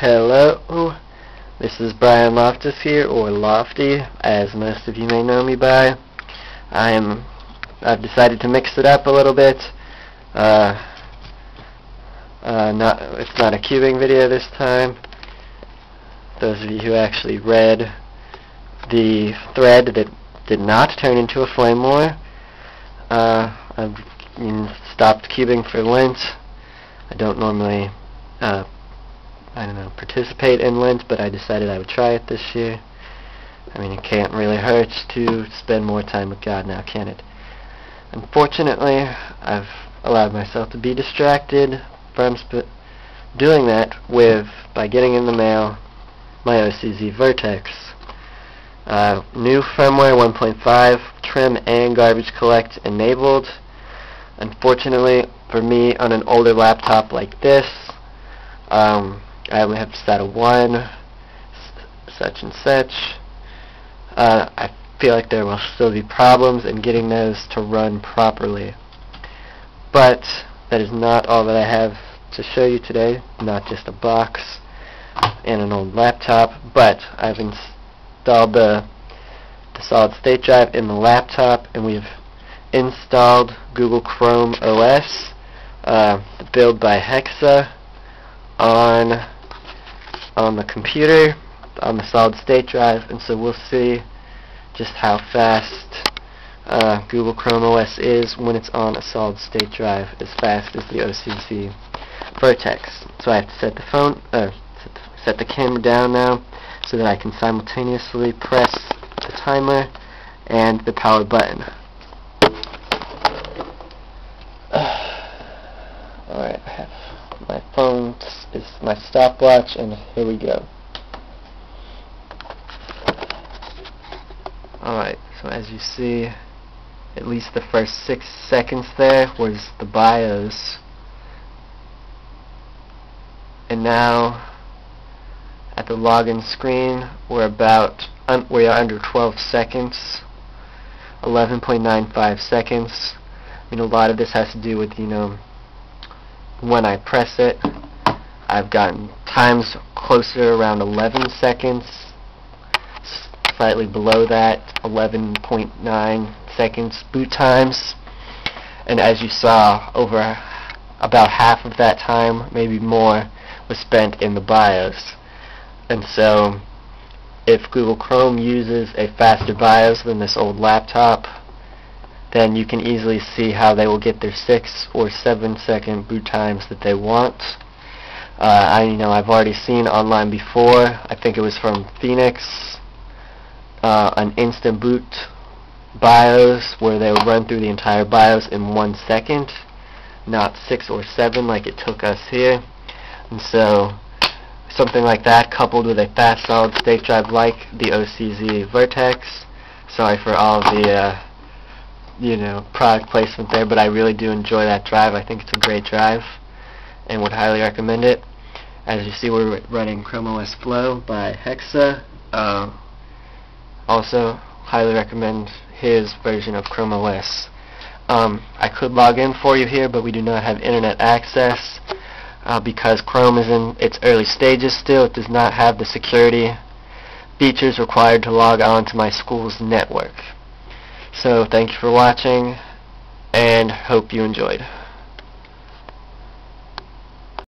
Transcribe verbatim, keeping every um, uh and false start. Hello, this is Brian Loftus here, or Lofty, as most of you may know me by. I am, I've decided to mix it up a little bit. Uh, uh, not, it's not a cubing video this time. Those of you who actually read the thread that did not turn into a flame war, uh, I've stopped cubing for Lent. I don't normally, uh, I don't know, participate in Lent, but I decided I would try it this year. I mean, it can't really hurt to spend more time with God now, can it? Unfortunately, I've allowed myself to be distracted from sp doing that with, by getting in the mail, my O C Z Vertex. Uh, new firmware one point five, trim and garbage collect enabled. Unfortunately, for me, on an older laptop like this, um, I only have to settle one, such and such. Uh, I feel like there will still be problems in getting those to run properly. But that is not all that I have to show you today, not just a box and an old laptop, but I've installed the, the solid state drive in the laptop, and we've installed Google Chrome O S, uh, the build by Hexxeh, on on the computer, on the solid state drive, and so we'll see just how fast uh, Google Chrome O S is when it's on a solid state drive, as fast as the O C Z Vertex. So I have to set the phone, uh, set the, set the camera down now, so that I can simultaneously press the timer and the power button. Uh, Alright, I have my phone, is my stopwatch, and here we go. Alright, so as you see, at least the first six seconds there was the BIOS. And now, at the login screen, we're about, un we are under twelve seconds, eleven point nine five seconds. I mean, a lot of this has to do with, you know, when I press it. I've gotten times closer around eleven seconds, slightly below that, eleven point nine seconds boot times, and as you saw, over about half of that time, maybe more, was spent in the BIOS. And so if Google Chrome uses a faster BIOS than this old laptop, then you can easily see how they will get their six or seven second boot times that they want. Uh, I you know I've already seen online before, I think it was from Phoenix, uh, an instant boot BIOS where they would run through the entire BIOS in one second, not six or seven like it took us here. And so something like that coupled with a fast solid state drive like the O C Z Vertex. Sorry for all the uh, you know, product placement there, but I really do enjoy that drive. I think it's a great drive and would highly recommend it. As you see, we're running Chrome O S Flow by Hexxeh. Uh, also, highly recommend his version of Chrome O S. Um, I could log in for you here, but we do not have internet access uh, because Chrome is in its early stages still. It does not have the security features required to log on to my school's network. So, thank you for watching, and hope you enjoyed.